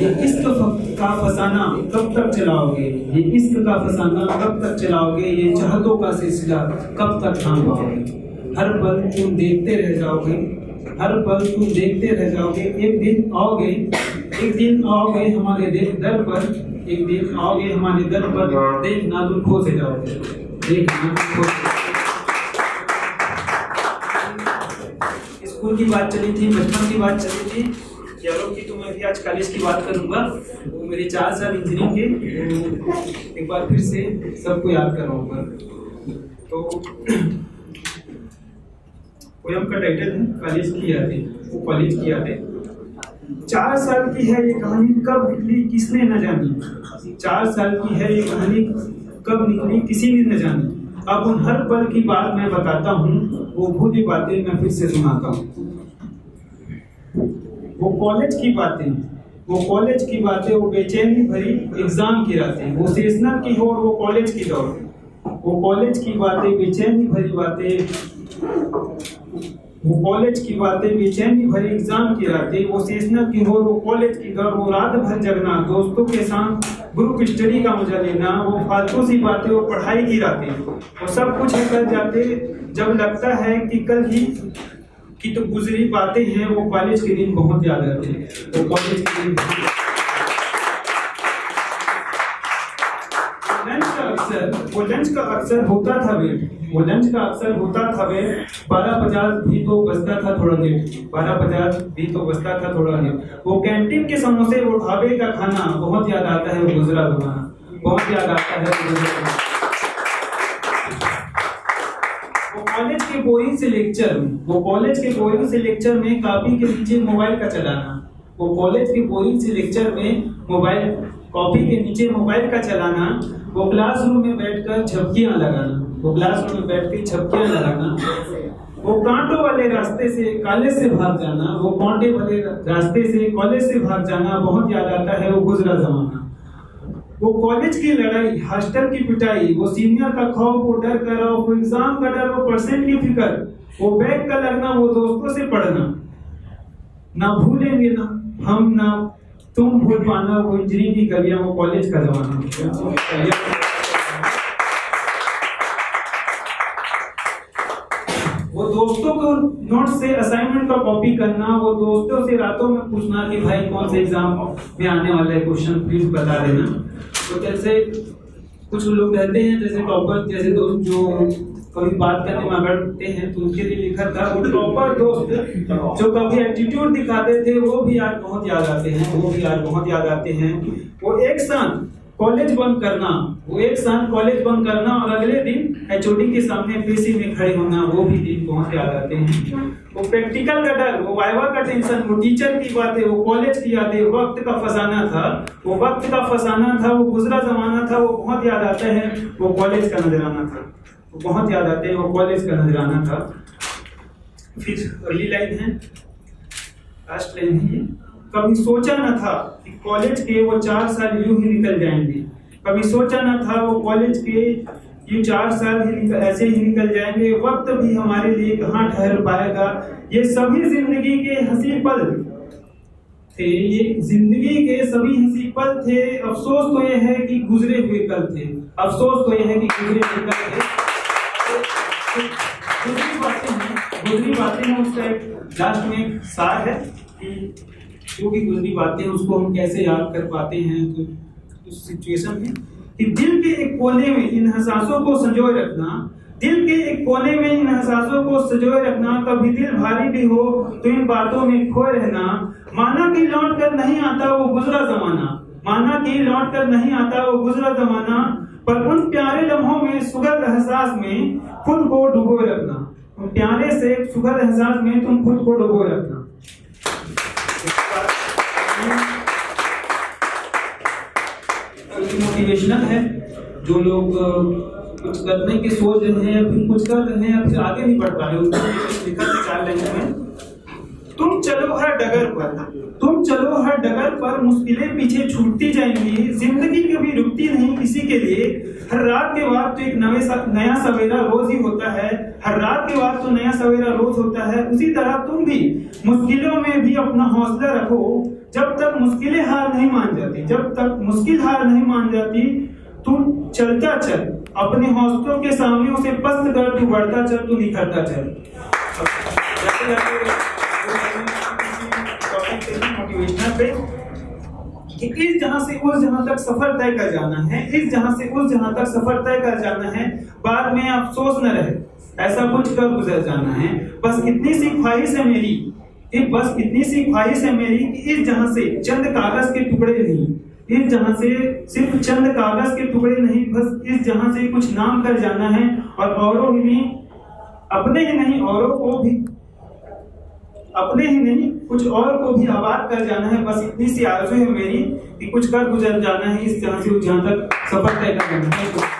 ये इश्क का फसाना कब तक चलाओगे, ये इश्क का फसाना कब तक चलाओगे, ये चाहतों का सिलसिला कब तक थाम पाओगे। हर पल तुम देखते रह जाओगे, हर पल तुम देखते रह जाओगे, एक दिन आओगे हमारे दर पर, एक दिन आओगे हमारे दर पर, देखना तुम खो से जाओगे, देखना तुम खो से। स्कूल की बात चली थी, बचपन की बात चली थी, यारों की, तो मैं भी आज कॉलेज की बात करूंगा। वो मेरे 4 साल इंजीनियरिंग के, एक बार फिर से सबको याद कराऊंगा। तो पोयम का टाइटल है कॉलेज की यादें। वो कॉलेज की यादें 4 साल की है ये कहानी, कब निकली किसने न जानी। 4 साल की है ये कहानी, कब निकली किसी ने न जानी। अब उन हर पल की बात मैं बताता हूँ, वो भूली बातें मैं फिर से सुनाता हूँ। वो कॉलेज की बातें, वो बेचैनी भरी एग्जाम की रातें, वो सेशनल की हो और वो कॉलेज की दौड़। वो कॉलेज की बातें, बेचैनी भरी बातें, वो कॉलेज की बातें, बेचैनी भरी एग्जाम की रातें, वो सेशनल की हो, वो कॉलेज की दौड़, वो रात भर जगना, दोस्तों के साथ ग्रुप स्टडी का मजा लेना, वो फालतू सी बातें, वो पढ़ाई की रातें, वो सब कुछ निकल जाते जब लगता है कि कल ही कि तो गुजरी बातें हैं। वो कॉलेज के दिन बहुत याद आते हैं, वो कॉलेज के दिन। वो लंच का अक्सर होता था वेट, वो लंच का अक्सर होता था वेट, 12:50 भी तो बचता था थोड़ा लेट, 12:50 भी तो बचता था थोड़ा लेट। वो कैंटीन के समोसे, वो ढाबे का खाना, बहुत याद आता है वो गुजरा जमाना, बहुत याद आता है वो गुजरा जमाना। कॉलेज के बोरिंग से लेक्चर, वो कॉलेज के बोरिंग से लेक्चर में कॉपी के नीचे मोबाइल का चलाना, वो कॉलेज के बोरिंग से लेक्चर में मोबाइल कॉपी के नीचे मोबाइल का चलाना। वो क्लासरूम में बैठकर झपकियां लगाना, वो क्लासरूम में बैठ कर झपकियां लगाना। वो कांटों वाले रास्ते से कॉलेज से भाग जाना, वो कांटे वाले रास्ते से कॉलेज से भाग जाना, बहुत याद आता है वो गुजरा जमाना। वो कॉलेज की लड़ाई, हॉस्टल की पिटाई, वो सीनियर का खौफ, वो डर कर, वो एग्जाम का डर, वो परसेंट की फिक्र, वो बैग का लगना, वो दोस्तों से पढ़ना, ना भूलेंगे ना हम ना तुम भूल पाना, वो इंजीनियरिंग की करिया, वो कॉलेज का जमाना। वो दोस्तों को नोट से असाइनमेंट का कॉपी करना, वो दोस्तों से रातों में पूछना कि भाई कौन से एग्जाम में आने वाला है क्वेश्चन, प्लीज बता देना। तो जैसे कुछ लोग रहते हैं जैसे टॉपर, जैसे दोस्त जो कभी बात करने में बैठते हैं, तो उनके लिए लिखा था वो टॉपर दोस्त जो कभी एटीट्यूड दिखाते थे, वो भी आज बहुत याद आते हैं, वो भी आज बहुत याद आते हैं। वो एक साथ कॉलेज बंक करना, वो एक साथ कॉलेज बंक करना और अगले दिन एचओडी के सामने पीसी में खड़े होना, वो भी दिन बहुत याद आते हैं। वो प्रैक्टिकल का डर, वो वाइवा का टेंशन, वो टीचर की बातें, वो कॉलेज की यादें, वक्त का फसाना था, वो गुजरा जमाना था, वो बहुत याद आता है वो कॉलेज का नजराना था, वो बहुत याद आते हैं वो कॉलेज का नजराना था। फिर अगली लाइन है, लास्ट लाइन है, कभी सोचा न था कि कॉलेज के वो 4 साल यूं ही निकल जाएंगे, कभी सोचा न था वो कॉलेज के ये 4 साल ऐसे ही निकल जाएंगे, वक्त भी हमारे लिए कहाँ ठहर पाएगा, ये सभी जिंदगी के हंसी पल थे, ये जिंदगी के सभी हंसी पल थे, अफसोस तो यह है कि गुजरे हुए कल थे, अफसोस तो यह है कि गुजरे हुए कल थे। गुजरी बातें हैं उसका एक लास्ट में सार है कि जो भी गुजरी बातें उसको हम कैसे याद कर पाते हैं। तो उस सिचुएशन में कि दिल के एक कोने में इन एहसासों को संजोए रखना, दिल के एक कोने में इन एहसासों को संजोए रखना, कभी दिल भारी भी हो तो इन बातों में खोए रहना, माना कि लौट कर नहीं आता वो गुजरा जमाना, माना कि लौट कर नहीं आता वो गुजरा जमाना, पर उन प्यारे लम्हों में सुगंध एहसास में खुद को डुबोए रखना, उन प्यारे से सुगंध एहसास में तुम खुद को डुबोए रखना। मोटिवेशनल है, जो लोग कुछ करने की सोच रहे हैं या फिर कुछ कर रहे हैं या फिर आगे नहीं बढ़ पा रहे, उनको लिखा निकाल रहे हैं। तुम चलो हर डगर पर मुश्किलें पीछे छूटती जाएंगी, जिंदगी कभी रुकती नहीं किसी के लिए, हर रात के बाद तो एक नया सवेरा रोज ही होता है, हर रात के बाद तो नया सवेरा रोज होता है। उसी तरह तुम भी मुश्किलों में भी अपना हौसला रखो, जब तक मुश्किलें हार नहीं मान जाती, जब तक मुश्किल हार नहीं मान जाती, तू चलता चल, अपने हौसलों के सामने उसे पस्त कर, तू बढ़ता चल, तू निखरता चल। मोटिवेशनल पे कि इस जहां से उस जहां तक सफर तय कर जाना है, इस जहां से उस जहां तक सफर तय कर जाना है, बाद में अफसोस न रहे, ऐसा कुछ कर गुजर जाना है। बस इतनी सी ख्वाहिश है मेरी, बस इतनी सी ख्वाहिश है मेरी कि इस जहां से चंद कागज के टुकड़े नहीं, इस जहां से सिर्फ चंद कागज के टुकड़े नहीं, बस इस जहां से कुछ नाम कर जाना है और औरों ही नहीं, अपने ही नहीं, औरों को भी, अपने ही नहीं कुछ और को भी आबाद कर जाना है। बस इतनी सी आरज़ू है मेरी कि कुछ कर गुजर जाना है, इस जहां से उस जहां तक सफर तय कर जाना है।